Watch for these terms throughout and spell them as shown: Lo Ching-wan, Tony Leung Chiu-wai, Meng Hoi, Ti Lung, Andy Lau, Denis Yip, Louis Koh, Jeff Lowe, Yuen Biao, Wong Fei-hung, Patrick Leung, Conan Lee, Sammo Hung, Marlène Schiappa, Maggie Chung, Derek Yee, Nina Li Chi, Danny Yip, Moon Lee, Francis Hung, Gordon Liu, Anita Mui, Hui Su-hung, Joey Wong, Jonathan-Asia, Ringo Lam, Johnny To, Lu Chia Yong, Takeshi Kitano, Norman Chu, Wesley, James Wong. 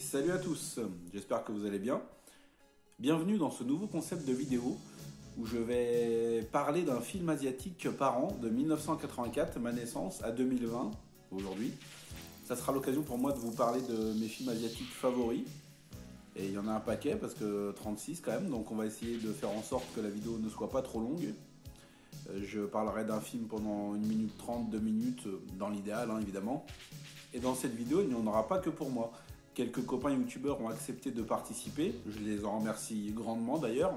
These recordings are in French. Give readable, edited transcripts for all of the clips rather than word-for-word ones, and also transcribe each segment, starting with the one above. Et salut à tous, j'espère que vous allez bien. Bienvenue dans ce nouveau concept de vidéo où je vais parler d'un film asiatique par an de 1984, ma naissance, à 2020, aujourd'hui. Ça sera l'occasion pour moi de vous parler de mes films asiatiques favoris. Et il y en a un paquet parce que 36 quand même, donc on va essayer de faire en sorte que la vidéo ne soit pas trop longue. Je parlerai d'un film pendant 1 minute 30, 2 minutes, dans l'idéal hein, évidemment. Et dans cette vidéo, il n'y en aura pas que pour moi. Quelques copains youtubeurs ont accepté de participer, je les en remercie grandement d'ailleurs,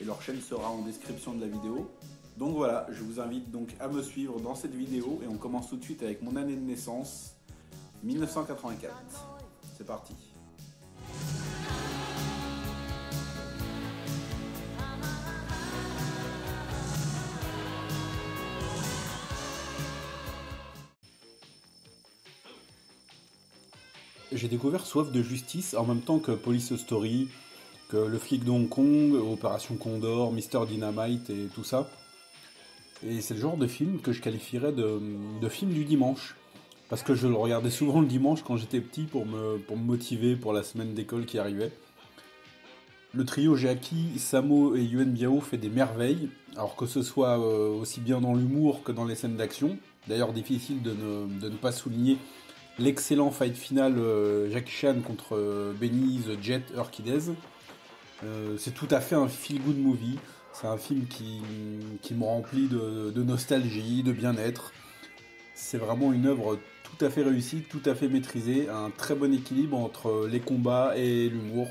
et leur chaîne sera en description de la vidéo. Donc voilà, je vous invite donc à me suivre dans cette vidéo, et on commence tout de suite avec mon année de naissance, 1984. C'est parti. J'ai découvert Soif de Justice en même temps que Police Story, que Le Flic de Hong Kong, Opération Condor, Mr Dynamite et tout ça. Et c'est le genre de film que je qualifierais de film du dimanche. Parce que je le regardais souvent le dimanche quand j'étais petit pour me motiver pour la semaine d'école qui arrivait. Le trio Jackie, Sammo et Yuen Biao fait des merveilles, alors que ce soit aussi bien dans l'humour que dans les scènes d'action. D'ailleurs difficile de ne pas souligner l'excellent fight final Jackie Chan contre Benny The Jet Urquidez. C'est tout à fait un feel-good movie. C'est un film qui me remplit de nostalgie, de bien-être. C'est vraiment une œuvre tout à fait réussie, tout à fait maîtrisée. Un très bon équilibre entre les combats et l'humour.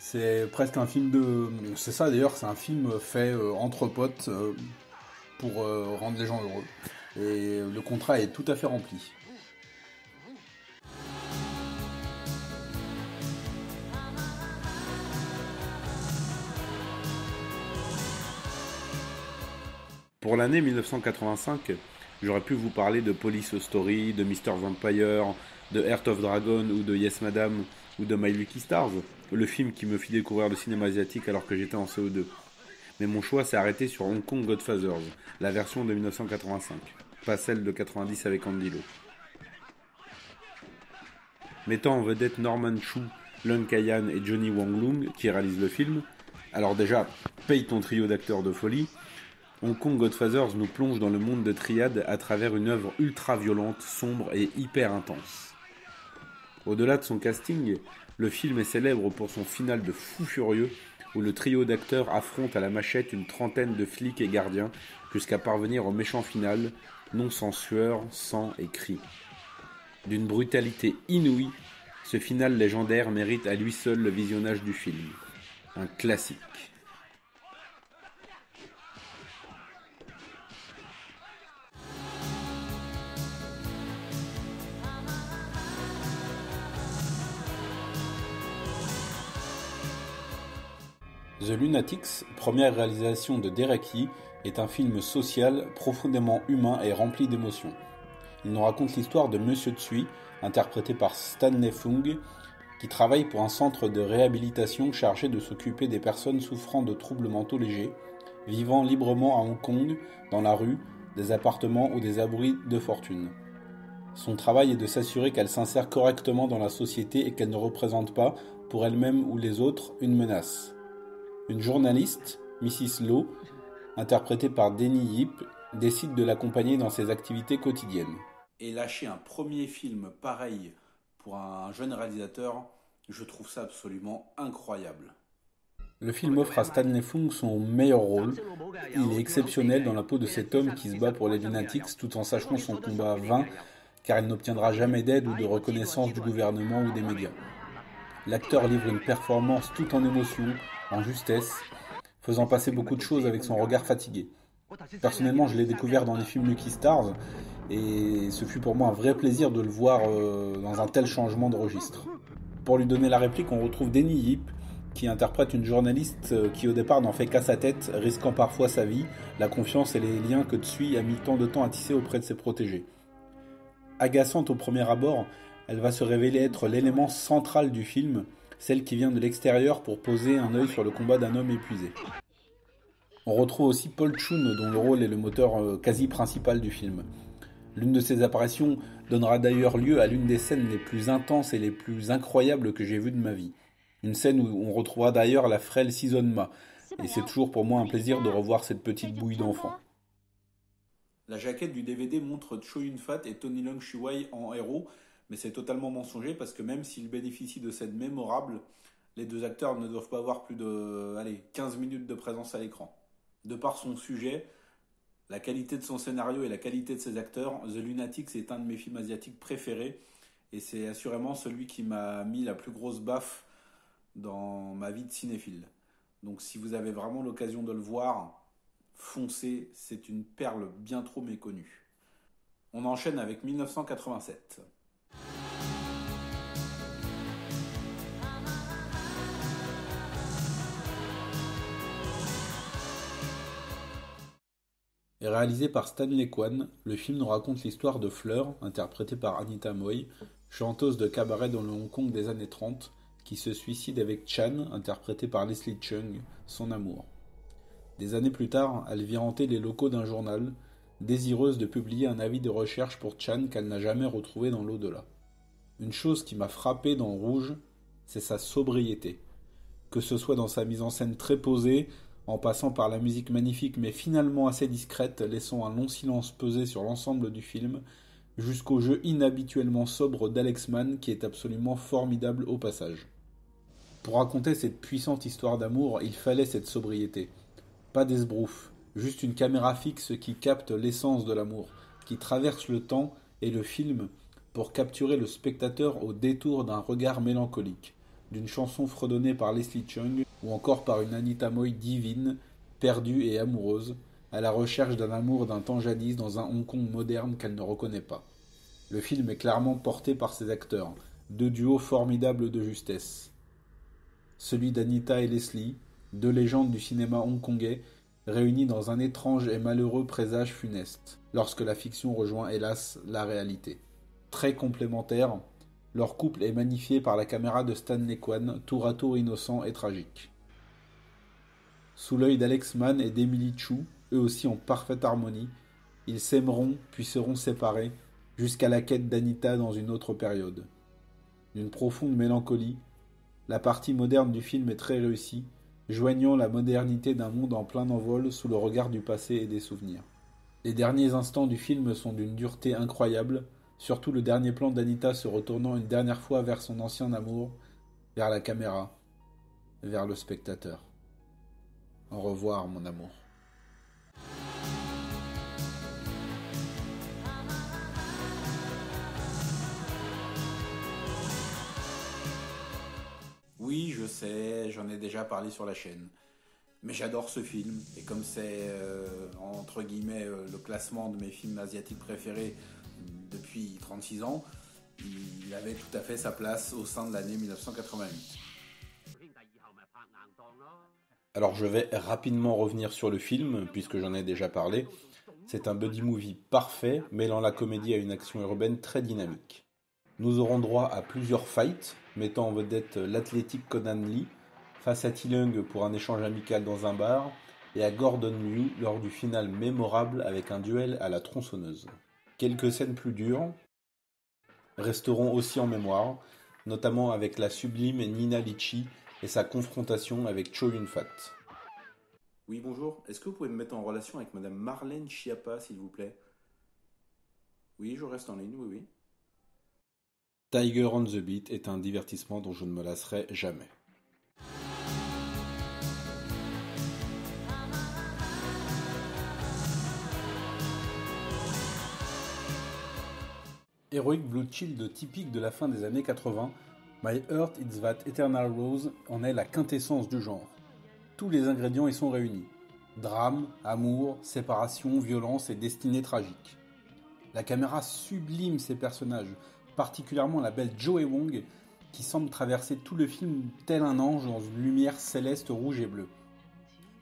C'est presque un film de... C'est ça d'ailleurs, c'est un film fait entre potes pour rendre les gens heureux. Et le contrat est tout à fait rempli. Pour l'année 1985, j'aurais pu vous parler de Police Story, de Mr Vampire, de Heart of Dragon ou de Yes Madame ou de My Lucky Stars, le film qui me fit découvrir le cinéma asiatique alors que j'étais en CO2. Mais mon choix s'est arrêté sur Hong Kong Godfathers, la version de 1985, pas celle de 90 avec Andy Lau. Mettant en vedette Norman Chu, Lung Kayan et Johnny Wong Lung qui réalisent le film, alors déjà, paye ton trio d'acteurs de folie. Hong Kong Godfathers nous plonge dans le monde de triade à travers une œuvre ultra violente, sombre et hyper intense. Au-delà de son casting, le film est célèbre pour son final de fou furieux où le trio d'acteurs affronte à la machette une trentaine de flics et gardiens jusqu'à parvenir au méchant final, non sans sueur, sang et cris. D'une brutalité inouïe, ce final légendaire mérite à lui seul le visionnage du film. Un classique. The Lunatics, première réalisation de Derek Yee, est un film social, profondément humain et rempli d'émotions. Il nous raconte l'histoire de Monsieur Tsui, interprété par Stanley Fung, qui travaille pour un centre de réhabilitation chargé de s'occuper des personnes souffrant de troubles mentaux légers, vivant librement à Hong Kong, dans la rue, des appartements ou des abris de fortune. Son travail est de s'assurer qu'elles s'insèrent correctement dans la société et qu'elles ne représentent pas, pour elles-mêmes ou les autres, une menace. Une journaliste, Mrs. Lo, interprétée par Danny Yip, décide de l'accompagner dans ses activités quotidiennes. Et lâcher un premier film pareil pour un jeune réalisateur, je trouve ça absolument incroyable. Le film offre à Stanley Fung son meilleur rôle. Il est exceptionnel dans la peau de cet homme qui se bat pour les lunatics tout en sachant son combat vain, car il n'obtiendra jamais d'aide ou de reconnaissance du gouvernement ou des médias. L'acteur livre une performance tout en émotion, en justesse, faisant passer beaucoup de choses avec son regard fatigué. Personnellement, je l'ai découvert dans les films Lucky Stars, et ce fut pour moi un vrai plaisir de le voir dans un tel changement de registre. Pour lui donner la réplique, on retrouve Danny Yip, qui interprète une journaliste qui au départ n'en fait qu'à sa tête, risquant parfois sa vie, la confiance et les liens que Tsui a mis tant de temps à tisser auprès de ses protégés. Agaçante au premier abord, elle va se révéler être l'élément central du film, celle qui vient de l'extérieur pour poser un œil sur le combat d'un homme épuisé. On retrouve aussi Paul Chun, dont le rôle est le moteur quasi principal du film. L'une de ces apparitions donnera d'ailleurs lieu à l'une des scènes les plus intenses et les plus incroyables que j'ai vues de ma vie. Une scène où on retrouvera d'ailleurs la frêle Sisonma, et c'est toujours pour moi un plaisir de revoir cette petite bouille d'enfant. La jaquette du DVD montre Chow Yun-fat et Tony Leung Chiu-wai en héros, mais c'est totalement mensonger parce que même s'ils bénéficient de scènes mémorables, les deux acteurs ne doivent pas avoir plus de 15 minutes de présence à l'écran. De par son sujet, la qualité de son scénario et la qualité de ses acteurs, The Lunatics est un de mes films asiatiques préférés et c'est assurément celui qui m'a mis la plus grosse baffe dans ma vie de cinéphile. Donc si vous avez vraiment l'occasion de le voir, foncez, c'est une perle bien trop méconnue. On enchaîne avec 1987. Et réalisé par Stanley Kwan, le film nous raconte l'histoire de Fleur, interprétée par Anita Mui, chanteuse de cabaret dans le Hong Kong des années 30, qui se suicide avec Chan, interprété par Leslie Cheung, son amour. Des années plus tard, elle vient hanter les locaux d'un journal, désireuse de publier un avis de recherche pour Chan qu'elle n'a jamais retrouvé dans l'au-delà. Une chose qui m'a frappé dans Rouge, c'est sa sobriété. Que ce soit dans sa mise en scène très posée, en passant par la musique magnifique mais finalement assez discrète, laissant un long silence peser sur l'ensemble du film, jusqu'au jeu inhabituellement sobre d'Alex Mann qui est absolument formidable au passage. Pour raconter cette puissante histoire d'amour, il fallait cette sobriété. Pas d'esbrouf, juste une caméra fixe qui capte l'essence de l'amour, qui traverse le temps et le film pour capturer le spectateur au détour d'un regard mélancolique, d'une chanson fredonnée par Leslie Cheung ou encore par une Anita Mui divine, perdue et amoureuse, à la recherche d'un amour d'un temps jadis dans un Hong Kong moderne qu'elle ne reconnaît pas. Le film est clairement porté par ses acteurs, deux duos formidables de justesse. Celui d'Anita et Leslie, deux légendes du cinéma hongkongais, réunies dans un étrange et malheureux présage funeste, lorsque la fiction rejoint hélas la réalité. Très complémentaires, leur couple est magnifié par la caméra de Stanley Kwan, tour à tour innocent et tragique. Sous l'œil d'Alex Mann et d'Emily Chu, eux aussi en parfaite harmonie, ils s'aimeront puis seront séparés jusqu'à la quête d'Anita dans une autre période. D'une profonde mélancolie, la partie moderne du film est très réussie, joignant la modernité d'un monde en plein envol sous le regard du passé et des souvenirs. Les derniers instants du film sont d'une dureté incroyable, surtout le dernier plan d'Anita se retournant une dernière fois vers son ancien amour, vers la caméra, vers le spectateur. Au revoir, mon amour. Oui, je sais, j'en ai déjà parlé sur la chaîne, mais j'adore ce film, et comme c'est entre guillemets le classement de mes films asiatiques préférés depuis 36 ans, il avait tout à fait sa place au sein de l'année 1988. Alors je vais rapidement revenir sur le film, puisque j'en ai déjà parlé. C'est un buddy movie parfait, mêlant la comédie à une action urbaine très dynamique. Nous aurons droit à plusieurs fights, mettant en vedette l'athlétique Conan Lee, face à Ti Lung pour un échange amical dans un bar, et à Gordon Liu lors du final mémorable avec un duel à la tronçonneuse. Quelques scènes plus dures resteront aussi en mémoire, notamment avec la sublime Nina Li Chi et sa confrontation avec Chow Yun-fat. Oui, bonjour. Est-ce que vous pouvez me mettre en relation avec Madame Marlène Schiappa, s'il vous plaît? Oui, je reste en ligne, oui. Tiger on the Beat est un divertissement dont je ne me lasserai jamais. Heroic Blue Child typique de la fin des années 80, My Heart Is That Eternal Rose en est la quintessence du genre. Tous les ingrédients y sont réunis. Drame, amour, séparation, violence et destinée tragique. La caméra sublime ses personnages, particulièrement la belle Joey Wong qui semble traverser tout le film tel un ange dans une lumière céleste rouge et bleue.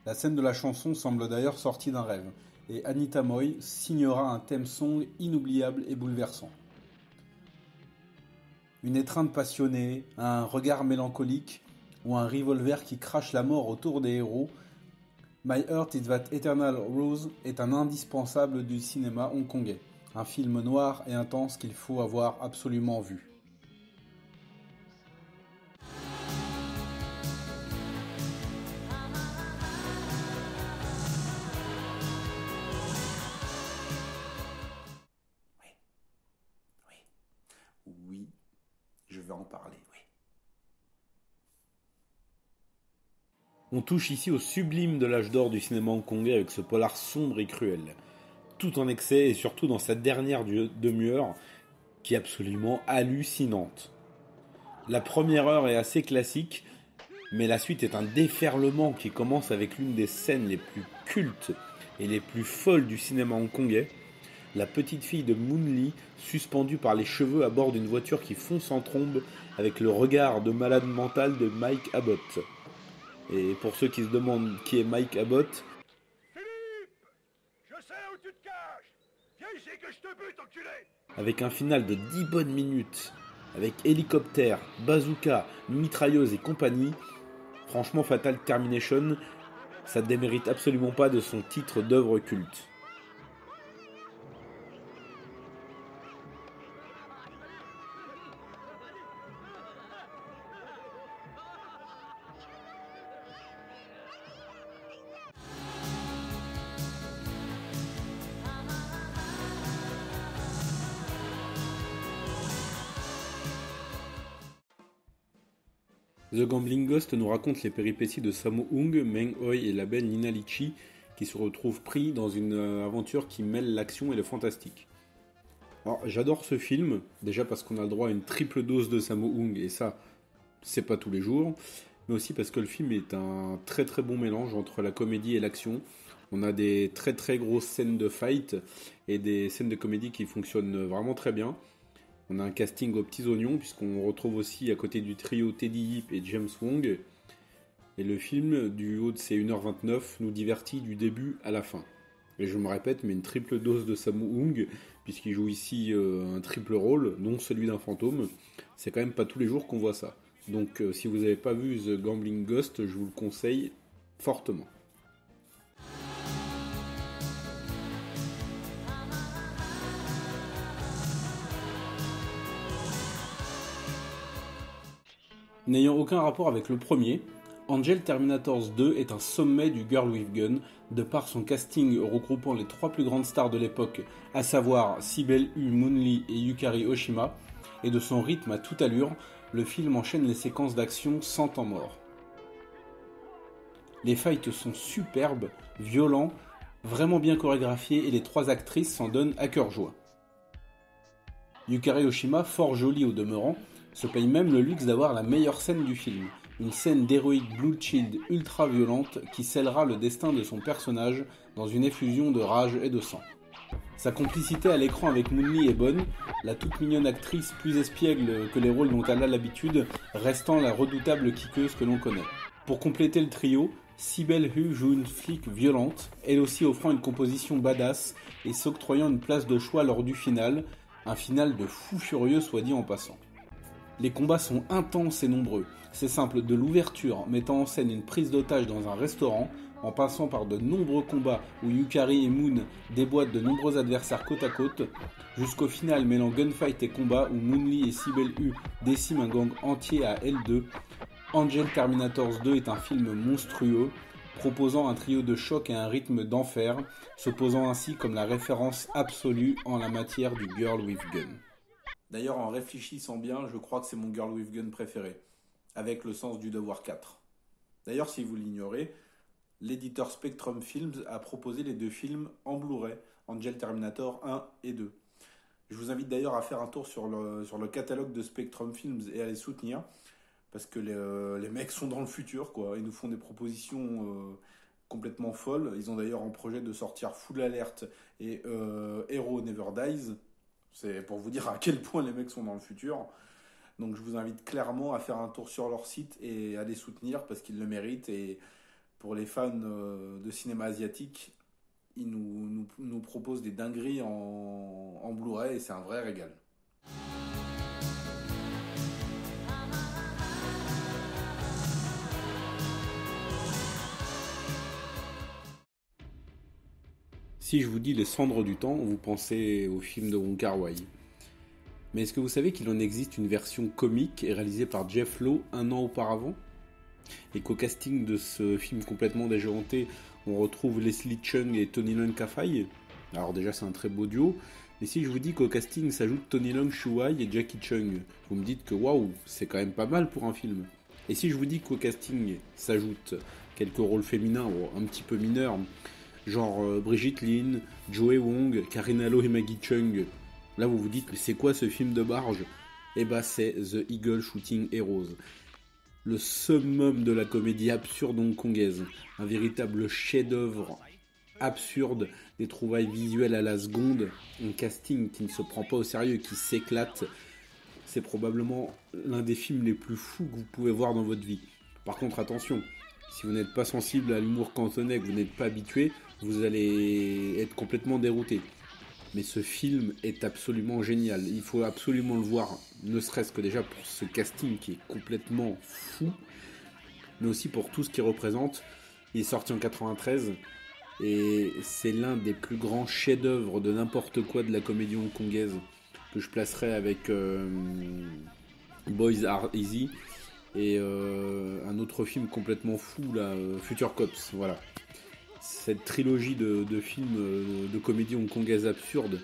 La scène de la chanson semble d'ailleurs sortie d'un rêve et Anita Mui signera un thème song inoubliable et bouleversant. Une étreinte passionnée, un regard mélancolique ou un revolver qui crache la mort autour des héros, My Heart Is That Eternal Rose est un indispensable du cinéma hongkongais, Un film noir et intense qu'il faut avoir absolument vu. Oui, je vais en parler, oui. On touche ici au sublime de l'âge d'or du cinéma hongkongais avec ce polar sombre et cruel, tout en excès et surtout dans sa dernière demi-heure qui est absolument hallucinante. La première heure est assez classique, mais la suite est un déferlement qui commence avec l'une des scènes les plus cultes et les plus folles du cinéma hongkongais, la petite fille de Moon Lee suspendue par les cheveux à bord d'une voiture qui fonce en trombe avec le regard de malade mental de Mike Abbott. Et pour ceux qui se demandent qui est Mike Abbott... Philippe, je sais où tu te caches. Viens ici que je te bute, enculé. Avec un final de 10 bonnes minutes, avec hélicoptère, bazooka, mitrailleuse et compagnie, franchement Fatal Termination, ça ne démérite absolument pas de son titre d'œuvre culte. The Gambling Ghost nous raconte les péripéties de Sammo Hung, Meng Hoi et la belle Nina Li Chi qui se retrouvent pris dans une aventure qui mêle l'action et le fantastique. Alors j'adore ce film, déjà parce qu'on a le droit à une triple dose de Sammo Hung et ça, c'est pas tous les jours, mais aussi parce que le film est un très très bon mélange entre la comédie et l'action. On a des très très grosses scènes de fight et des scènes de comédie qui fonctionnent vraiment très bien. On a un casting aux petits oignons, puisqu'on retrouve aussi à côté du trio Denis Yip et James Wong. Et le film, du haut de ses 1h29, nous divertit du début à la fin. Et je me répète, mais une triple dose de Sammo Hung, puisqu'il joue ici un triple rôle, dont celui d'un fantôme. C'est quand même pas tous les jours qu'on voit ça. Donc si vous n'avez pas vu The Gambling Ghost, je vous le conseille fortement. N'ayant aucun rapport avec le premier, Angel Terminators 2 est un sommet du Girl with Gun de par son casting regroupant les trois plus grandes stars de l'époque, à savoir Sibelle Hu, Moon Lee et Yukari Oshima, et de son rythme à toute allure, le film enchaîne les séquences d'action sans temps mort. Les fights sont superbes, violents, vraiment bien chorégraphiés et les trois actrices s'en donnent à cœur joie. Yukari Oshima, fort jolie au demeurant, se paye même le luxe d'avoir la meilleure scène du film, une scène d'héroïque Blue Shield ultra violente qui scellera le destin de son personnage dans une effusion de rage et de sang. Sa complicité à l'écran avec Moon Lee est bonne, la toute mignonne actrice plus espiègle que les rôles dont elle a l'habitude, restant la redoutable kickeuse que l'on connaît. Pour compléter le trio, Sibelle Hu joue une flic violente, elle aussi offrant une composition badass et s'octroyant une place de choix lors du final, un final de fou furieux soit dit en passant. Les combats sont intenses et nombreux, c'est simple, de l'ouverture mettant en scène une prise d'otage dans un restaurant, en passant par de nombreux combats où Yukari et Moon déboîtent de nombreux adversaires côte à côte, jusqu'au final mêlant gunfight et combat où Moon Lee et Sibelle Hu déciment un gang entier à L2, Angel Terminators 2 est un film monstrueux, proposant un trio de choc et un rythme d'enfer, se posant ainsi comme la référence absolue en la matière du Girl with Gun. D'ailleurs, en réfléchissant bien, je crois que c'est mon Girl with Gun préféré, avec Le Sens du Devoir 4. D'ailleurs, si vous l'ignorez, l'éditeur Spectrum Films a proposé les deux films en Blu-ray, Angel Terminator 1 et 2. Je vous invite d'ailleurs à faire un tour sur le catalogue de Spectrum Films et à les soutenir, parce que les mecs sont dans le futur, quoi. Ils nous font des propositions complètement folles. Ils ont d'ailleurs en projet de sortir Full Alert et Hero Never Dies. C'est pour vous dire à quel point les mecs sont dans le futur. Donc je vous invite clairement à faire un tour sur leur site et à les soutenir parce qu'ils le méritent. Et pour les fans de cinéma asiatique, ils nous proposent des dingueries en Blu-ray et c'est un vrai régal. Si je vous dis Les Cendres du Temps, vous pensez au film de Wong Kar-wai. Mais est-ce que vous savez qu'il en existe une version comique et réalisée par Jeff Lowe un an auparavant ? Et qu'au casting de ce film complètement déjanté, on retrouve Leslie Cheung et Tony Leung Chiu-wai. Alors déjà c'est un très beau duo, mais si je vous dis qu'au casting s'ajoutent Tony Leung Chiu-wai et Jackie Chan, vous me dites que waouh, c'est quand même pas mal pour un film. Et si je vous dis qu'au casting s'ajoutent quelques rôles féminins, un petit peu mineurs, genre Brigitte Lin, Joey Wong, Karina Loh et Maggie Chung, là vous vous dites mais c'est quoi ce film de barge ? Eh bah c'est The Eagle Shooting Heroes. Le summum de la comédie absurde hongkongaise, un véritable chef-d'œuvre absurde, des trouvailles visuelles à la seconde, un casting qui ne se prend pas au sérieux, qui s'éclate. C'est probablement l'un des films les plus fous que vous pouvez voir dans votre vie. Par contre, attention, si vous n'êtes pas sensible à l'humour cantonais, que vous n'êtes pas habitué, vous allez être complètement dérouté. Mais ce film est absolument génial, il faut absolument le voir, ne serait-ce que déjà pour ce casting qui est complètement fou, mais aussi pour tout ce qu'il représente. Il est sorti en 1993, et c'est l'un des plus grands chefs-d'œuvre de n'importe quoi de la comédie hongkongaise, que je placerai avec Boys Are Easy, et un autre film complètement fou, là, Future Cops, voilà. Cette trilogie de films de comédie hongkongaise absurde,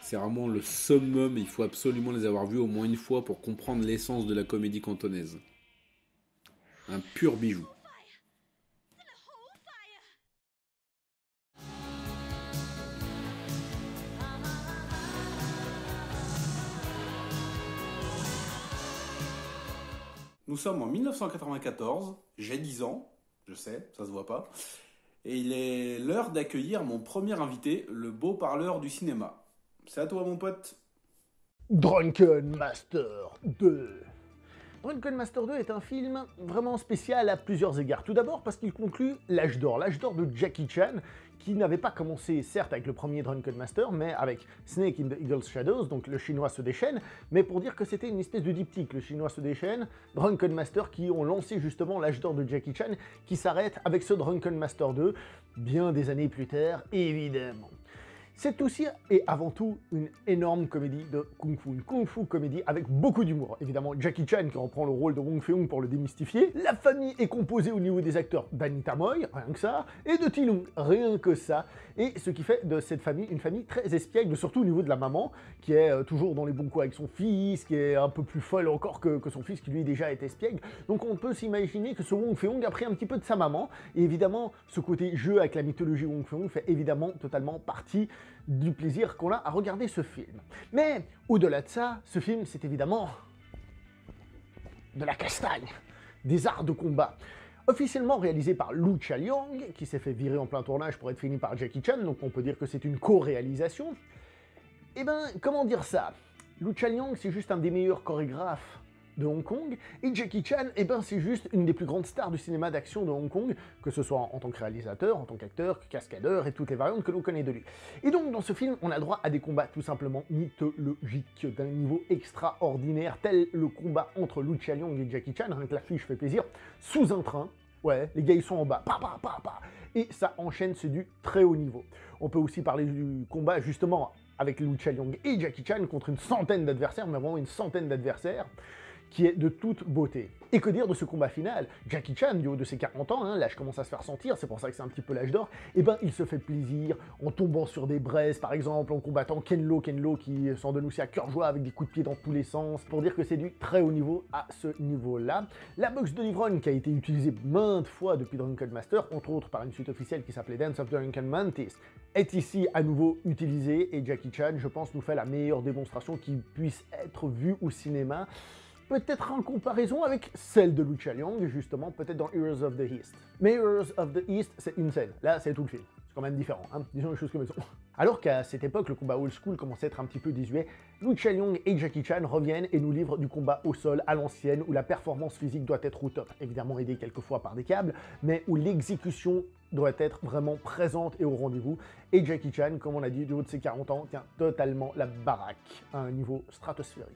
c'est vraiment le summum, il faut absolument les avoir vus au moins une fois pour comprendre l'essence de la comédie cantonaise. Un pur bijou. Nous sommes en 1994, j'ai 10 ans, je sais, ça se voit pas. Et il est l'heure d'accueillir mon premier invité, le beau parleur du cinéma. C'est à toi, mon pote. Drunken Master 2. Drunken Master 2 est un film vraiment spécial à plusieurs égards. Tout d'abord parce qu'il conclut l'âge d'or de Jackie Chan, qui n'avait pas commencé, certes, avec le premier Drunken Master, mais avec Snake in the Eagle's Shadows, donc le Chinois se déchaîne, mais pour dire que c'était une espèce de diptyque, le Chinois se déchaîne, Drunken Master, qui ont lancé justement l'âge d'or de Jackie Chan, qui s'arrête avec ce Drunken Master 2, bien des années plus tard, évidemment. C'est aussi et avant tout une énorme comédie de kung-fu, une kung-fu comédie avec beaucoup d'humour. Évidemment, Jackie Chan qui reprend le rôle de Wong Fei-hung pour le démystifier. La famille est composée au niveau des acteurs d'Anita Mui, rien que ça, et de Ti Lung, rien que ça. Et ce qui fait de cette famille une famille très espiègle, surtout au niveau de la maman, qui est toujours dans les bons coups avec son fils, qui est un peu plus folle encore que son fils, qui lui déjà est espiègle. Donc on peut s'imaginer que ce Wong Fei-hung a pris un petit peu de sa maman. Et évidemment, ce côté jeu avec la mythologie Wong Fei-hung fait évidemment totalement partie du plaisir qu'on a à regarder ce film. Mais au-delà de ça, ce film, c'est évidemment de la castagne, des arts de combat. Officiellement réalisé par Lu Chia Yong, qui s'est fait virer en plein tournage pour être fini par Jackie Chan, donc on peut dire que c'est une co-réalisation. Eh ben, comment dire ça ? Lu Chia Yong, c'est juste un des meilleurs chorégraphes de Hong Kong, et Jackie Chan, eh ben, c'est juste une des plus grandes stars du cinéma d'action de Hong Kong, que ce soit en tant que réalisateur, en tant qu'acteur, cascadeur, et toutes les variantes que l'on connaît de lui. Et donc, dans ce film, on a droit à des combats tout simplement mythologiques, d'un niveau extraordinaire, tel le combat entre Lu Chia Yong et Jackie Chan, rien que l'affiche fait plaisir, sous un train. Ouais, les gars, ils sont en bas, pa, pa, pa, pa, et ça enchaîne, c'est du très haut niveau. On peut aussi parler du combat, justement, avec Lu Chia Yong et Jackie Chan, contre une centaine d'adversaires, mais vraiment une centaine d'adversaires, qui est de toute beauté. Et que dire de ce combat final ? Jackie Chan, du haut de ses 40 ans, hein, l'âge commence à se faire sentir, c'est pour ça que c'est un petit peu l'âge d'or, et ben il se fait plaisir en tombant sur des braises, par exemple, en combattant Ken Lo qui s'en donne aussi à cœur joie avec des coups de pied dans tous les sens, pour dire que c'est du très haut niveau à ce niveau-là. La boxe de l'ivrogne qui a été utilisée maintes fois depuis Drunken Master, entre autres par une suite officielle qui s'appelait Dance of Drunken Mantis, est ici à nouveau utilisée, et Jackie Chan, je pense, nous fait la meilleure démonstration qui puisse être vue au cinéma. Peut-être en comparaison avec celle de Lu Chia Yong, justement, peut-être dans Heroes of the East. Mais Heroes of the East, c'est une scène. Là, c'est tout le film. C'est quand même différent, hein. Disons les choses comme elles sont. Alors qu'à cette époque, le combat old school commençait à être un petit peu désuet, Lu Chia Yong et Jackie Chan reviennent et nous livrent du combat au sol à l'ancienne, où la performance physique doit être au top, évidemment aidée quelquefois par des câbles, mais où l'exécution doit être vraiment présente et au rendez-vous. Et Jackie Chan, comme on l'a dit, du haut de ses 40 ans, tient totalement la baraque à un niveau stratosphérique.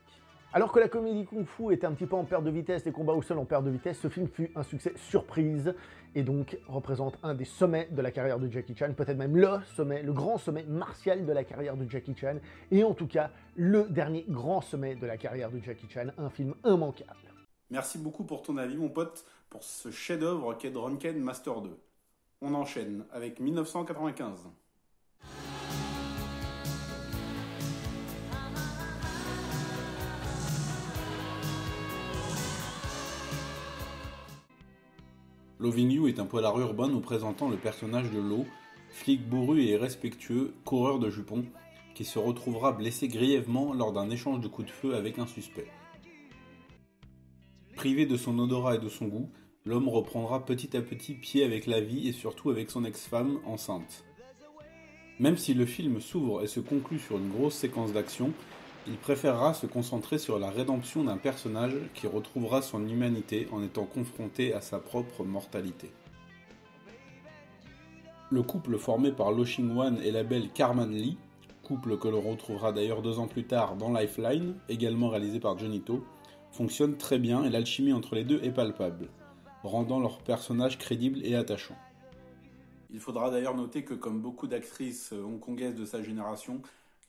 Alors que la comédie kung-fu était un petit peu en perte de vitesse, les combats au sol en perte de vitesse, ce film fut un succès surprise et donc représente un des sommets de la carrière de Jackie Chan, peut-être même le sommet, le grand sommet martial de la carrière de Jackie Chan, et en tout cas le dernier grand sommet de la carrière de Jackie Chan, un film immanquable. Merci beaucoup pour ton avis mon pote, pour ce chef-d'œuvre qu'est Drunken Master 2. On enchaîne avec 1995. Loving You est un polar urbain nous présentant le personnage de Lo, flic bourru et irrespectueux, coureur de jupons, qui se retrouvera blessé grièvement lors d'un échange de coups de feu avec un suspect. Privé de son odorat et de son goût, l'homme reprendra petit à petit pied avec la vie et surtout avec son ex-femme enceinte. Même si le film s'ouvre et se conclut sur une grosse séquence d'action, il préférera se concentrer sur la rédemption d'un personnage qui retrouvera son humanité en étant confronté à sa propre mortalité. Le couple formé par Lo Ching-wan et la belle Carman Lee, couple que l'on retrouvera d'ailleurs 2 ans plus tard dans Lifeline, également réalisé par Johnny To, fonctionne très bien et l'alchimie entre les deux est palpable, rendant leur personnage crédible et attachant. Il faudra d'ailleurs noter que comme beaucoup d'actrices hongkongaises de sa génération,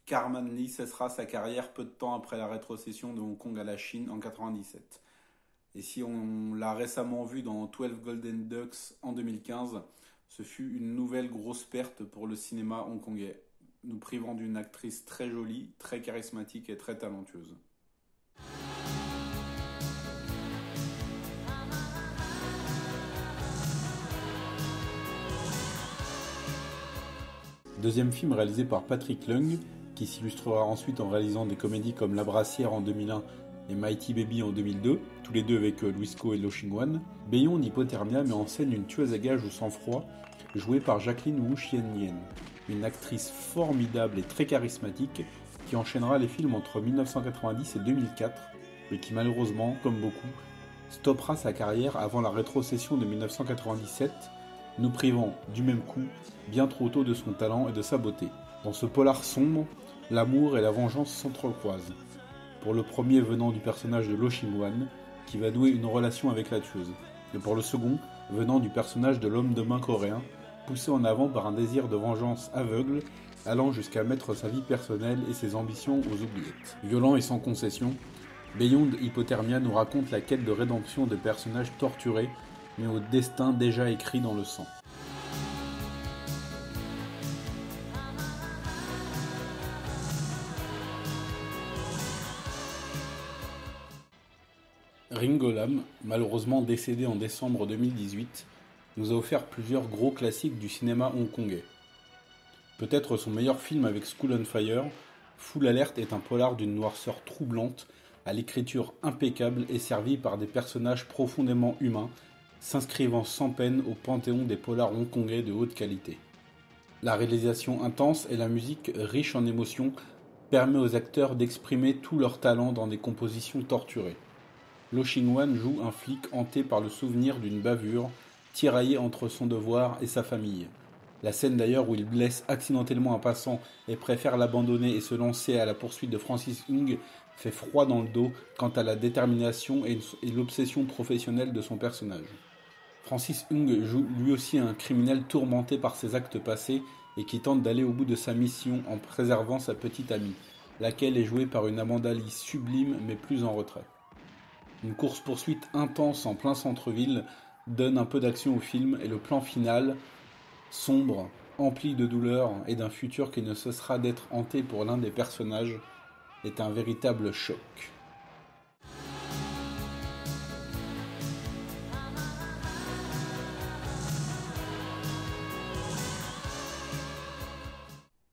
Carman Lee cessera sa carrière peu de temps après la rétrocession de Hong Kong à la Chine en 1997. Et si on l'a récemment vu dans 12 Golden Ducks en 2015, ce fut une nouvelle grosse perte pour le cinéma hongkongais, nous privant d'une actrice très jolie, très charismatique et très talentueuse. Deuxième film réalisé par Patrick Leung, qui s'illustrera ensuite en réalisant des comédies comme La Brassière en 2001 et Mighty Baby en 2002, tous les deux avec Louis Koh et Lo Ching-wan, baignant en hypothermia met en scène une tueuse à gages au sang-froid, jouée par Jacqueline Wu Xianyan, une actrice formidable et très charismatique qui enchaînera les films entre 1990 et 2004, mais qui malheureusement, comme beaucoup, stoppera sa carrière avant la rétrocession de 1997, nous privant, du même coup, bien trop tôt de son talent et de sa beauté. Dans ce polar sombre, l'amour et la vengeance s'entrecroisent, pour le premier venant du personnage de Lo Ching-wan, qui va nouer une relation avec la tueuse, et pour le second, venant du personnage de l'homme de main coréen, poussé en avant par un désir de vengeance aveugle, allant jusqu'à mettre sa vie personnelle et ses ambitions aux oubliettes. Violent et sans concession, Beyond Hypothermia nous raconte la quête de rédemption des personnages torturés, mais au destin déjà écrit dans le sang. Ringo Lam, malheureusement décédé en décembre 2018, nous a offert plusieurs gros classiques du cinéma hongkongais. Peut-être son meilleur film avec School on Fire, Full Alert est un polar d'une noirceur troublante, à l'écriture impeccable et servi par des personnages profondément humains, s'inscrivant sans peine au panthéon des polars hongkongais de haute qualité. La réalisation intense et la musique riche en émotions permet aux acteurs d'exprimer tout leur talent dans des compositions torturées. Lo Ching-wan joue un flic hanté par le souvenir d'une bavure, tiraillé entre son devoir et sa famille. La scène d'ailleurs où il blesse accidentellement un passant et préfère l'abandonner et se lancer à la poursuite de Francis Hung fait froid dans le dos quant à la détermination et l'obsession professionnelle de son personnage. Francis Hung joue lui aussi un criminel tourmenté par ses actes passés et qui tente d'aller au bout de sa mission en préservant sa petite amie, laquelle est jouée par une Amanda Lee sublime mais plus en retrait. Une course-poursuite intense en plein centre-ville donne un peu d'action au film et le plan final, sombre, empli de douleur et d'un futur qui ne cessera d'être hanté pour l'un des personnages, est un véritable choc.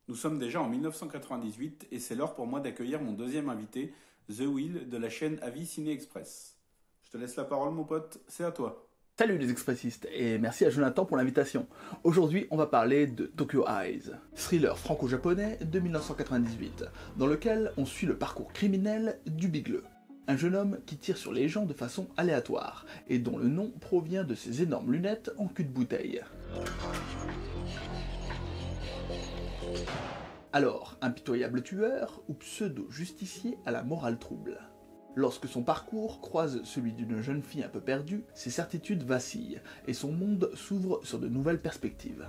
Nous sommes déjà en 1998 et c'est l'heure pour moi d'accueillir mon deuxième invité, The Wheel de la chaîne Avis Ciné Express. Je te laisse la parole mon pote, c'est à toi. Salut les expressistes et merci à Jonathan pour l'invitation. Aujourd'hui, on va parler de Tokyo Eyes, thriller franco-japonais de 1998, dans lequel on suit le parcours criminel du Bigleux, un jeune homme qui tire sur les gens de façon aléatoire et dont le nom provient de ses énormes lunettes en cul de bouteille. Alors, impitoyable tueur ou pseudo-justicier à la morale trouble. Lorsque son parcours croise celui d'une jeune fille un peu perdue, ses certitudes vacillent et son monde s'ouvre sur de nouvelles perspectives.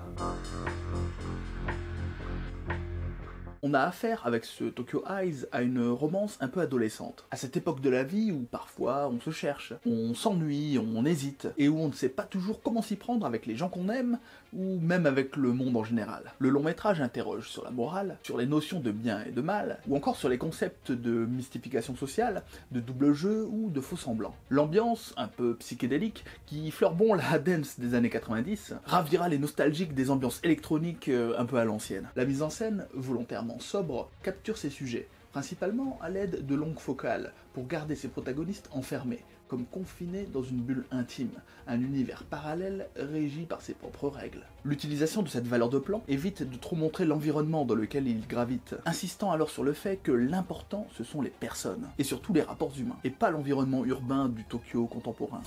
On a affaire avec ce Tokyo Eyes à une romance un peu adolescente, à cette époque de la vie où parfois on se cherche, on s'ennuie, on hésite, et où on ne sait pas toujours comment s'y prendre avec les gens qu'on aime, ou même avec le monde en général. Le long métrage interroge sur la morale, sur les notions de bien et de mal, ou encore sur les concepts de mystification sociale, de double jeu ou de faux semblants. L'ambiance, un peu psychédélique, qui fleure bon la dance des années 90, ravira les nostalgiques des ambiances électroniques un peu à l'ancienne. La mise en scène, volontairement sobre, capture ses sujets, principalement à l'aide de longues focales, pour garder ses protagonistes enfermés, comme confinés dans une bulle intime, un univers parallèle régi par ses propres règles. L'utilisation de cette valeur de plan évite de trop montrer l'environnement dans lequel ils gravitent, insistant alors sur le fait que l'important ce sont les personnes, et surtout les rapports humains, et pas l'environnement urbain du Tokyo contemporain.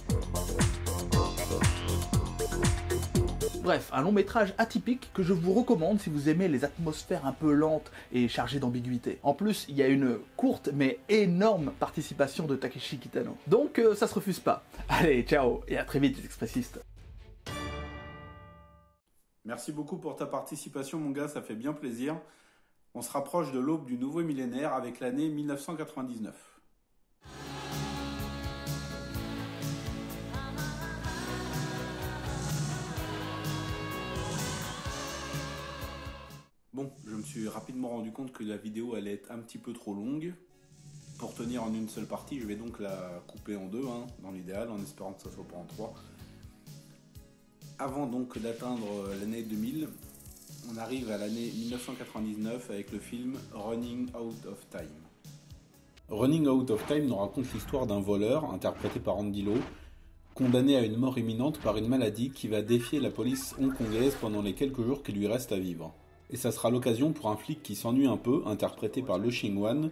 Bref, un long métrage atypique que je vous recommande si vous aimez les atmosphères un peu lentes et chargées d'ambiguïté. En plus, il y a une courte mais énorme participation de Takeshi Kitano. Donc ça se refuse pas. Allez, ciao et à très vite les expressistes. Merci beaucoup pour ta participation mon gars, ça fait bien plaisir. On se rapproche de l'aube du nouveau millénaire avec l'année 1999. Bon, je me suis rapidement rendu compte que la vidéo allait être un petit peu trop longue pour tenir en une seule partie. Je vais donc la couper en deux, dans l'idéal, en espérant que ça soit pas en trois. Avant donc d'atteindre l'année 2000, on arrive à l'année 1999 avec le film Running Out of Time. Running Out of Time nous raconte l'histoire d'un voleur, interprété par Andy Lau, condamné à une mort imminente par une maladie qui va défier la police hongkongaise pendant les quelques jours qui lui restent à vivre. Et ça sera l'occasion pour un flic qui s'ennuie un peu, interprété par Lo Ching-wan,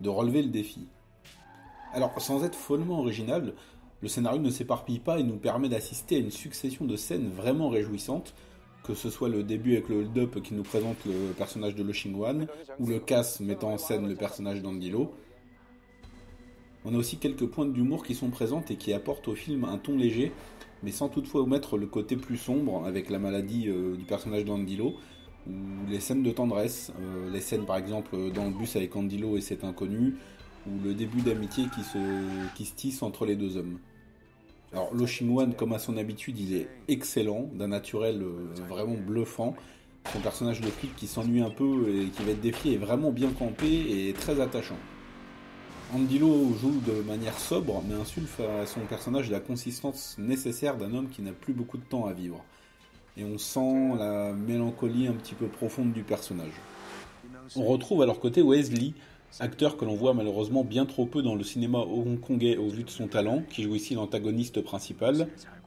de relever le défi. Alors, sans être follement original, le scénario ne s'éparpille pas et nous permet d'assister à une succession de scènes vraiment réjouissantes, que ce soit le début avec le hold-up qui nous présente le personnage de Lo Ching-wan, ou le casse mettant en scène le personnage d'Andy Lau. On a aussi quelques pointes d'humour qui sont présentes et qui apportent au film un ton léger, mais sans toutefois omettre le côté plus sombre avec la maladie du personnage d'Andy Lau, ou les scènes de tendresse, les scènes par exemple dans le bus avec Andy Lau et cet inconnu, ou le début d'amitié qui se tisse entre les deux hommes. Alors Lo Ching-wan, comme à son habitude, il est excellent, d'un naturel vraiment bluffant. Son personnage de flic qui s'ennuie un peu et qui va être défié est vraiment bien campé et très attachant. Andy Lau joue de manière sobre, mais insuffle à son personnage la consistance nécessaire d'un homme qui n'a plus beaucoup de temps à vivre. Et on sent la mélancolie un petit peu profonde du personnage. On retrouve à leur côté Wesley, acteur que l'on voit malheureusement bien trop peu dans le cinéma hongkongais au vu de son talent, qui joue ici l'antagoniste principal,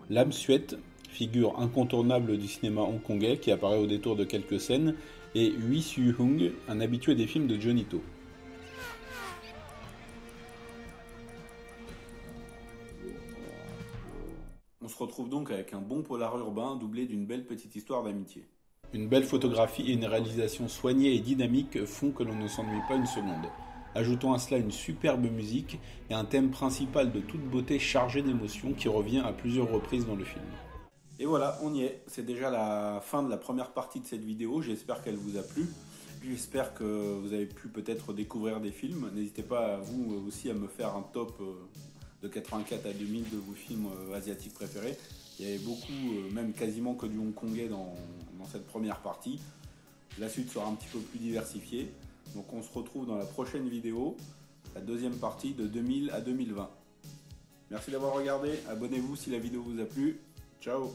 Lam Suet, figure incontournable du cinéma hongkongais qui apparaît au détour de quelques scènes, et Hui Su-hung, un habitué des films de Johnny To. On se retrouve donc avec un bon polar urbain doublé d'une belle petite histoire d'amitié. Une belle photographie et une réalisation soignée et dynamique font que l'on ne s'ennuie pas une seconde. Ajoutons à cela une superbe musique et un thème principal de toute beauté chargé d'émotions qui revient à plusieurs reprises dans le film. Et voilà, on y est. C'est déjà la fin de la première partie de cette vidéo. J'espère qu'elle vous a plu. J'espère que vous avez pu peut-être découvrir des films. N'hésitez pas, vous aussi, à me faire un top de 84 à 2000 de vos films asiatiques préférés. Il y avait beaucoup, même quasiment que du hongkongais dans cette première partie. La suite sera un petit peu plus diversifiée. Donc on se retrouve dans la prochaine vidéo, la deuxième partie de 2000 à 2020. Merci d'avoir regardé, abonnez-vous si la vidéo vous a plu. Ciao!